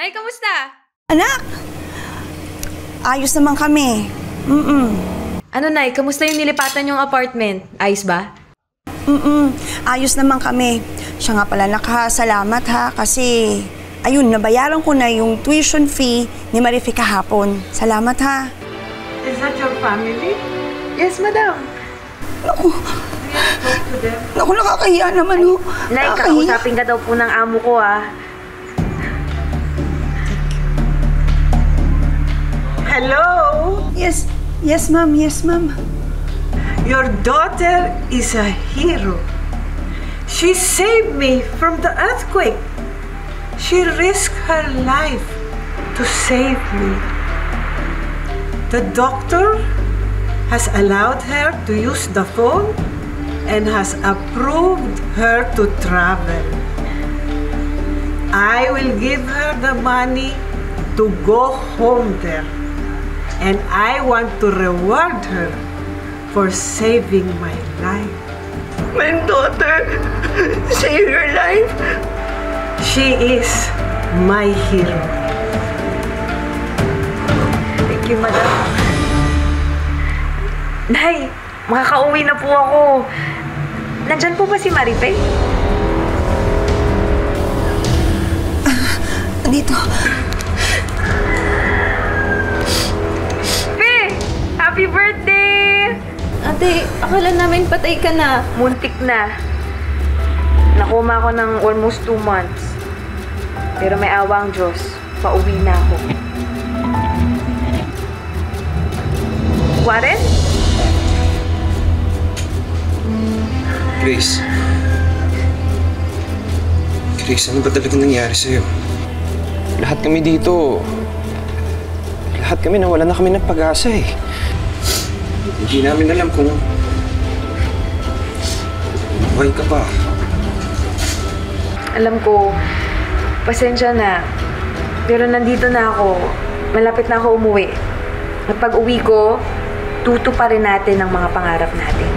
Nay, kamusta? Anak! Ayos naman kami. Ano, Nay? Kamusta yung nilipatan yung apartment? Ayos ba? Ayos naman kami. Siya nga pala, nakasalamat ha, kasi ayun, nabayaran ko na yung tuition fee ni Marifi kahapon. Salamat ha. Is that your family? Yes, madam. Naku. Naku, nakakahiya naman ho. Nay, kakausapin ka daw po ng amo ko ha. Hello? Yes. Yes, ma'am. Yes, ma'am. Your daughter is a hero. She saved me from the earthquake. She risked her life to save me. The doctor has allowed her to use the phone and has approved her to travel. I will give her the money to go home there. And I want to reward her for saving my life. My daughter saved her life. She is my hero. Thank you, madam. Nay, makakauwi na po ako. Nandyan po ba si Maripay? Dito. Happy birthday! Ate, akala namin patay ka na. Muntik na. Nakoma ako ng almost 2 months. Pero may awa ang Diyos. Pauwi na ako. Warren? Grace. Grace, ano ba talagang nangyari sa'yo? Lahat kami dito. Lahat kami nawalan na kami ng pag-asa eh. Hindi namin alam kung buhay ka pa. Alam ko, pasensya na. Pero nandito na ako. Malapit na ako umuwi. At pag uwi ko, tutuparin natin ang mga pangarap natin.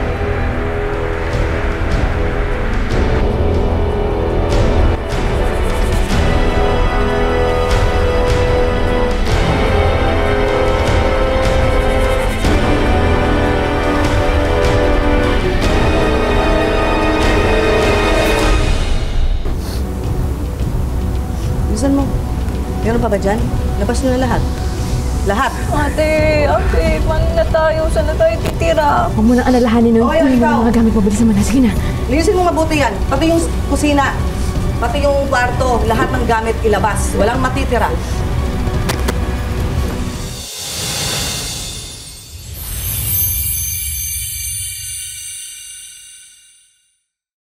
Saan mo? Meron pa ba dyan? Labas nyo na lahat. Lahat! Ate! Ate! Paano na tayo? Saan na tayo titira? Huwag mo na alalahanin nun. Kunin mo na mga gamit. Mabilis naman na. Sige na. Linisin mo mabuti yan. Pati yung kusina. Pati yung kwarto. Lahat ng gamit ilabas. Walang matitira.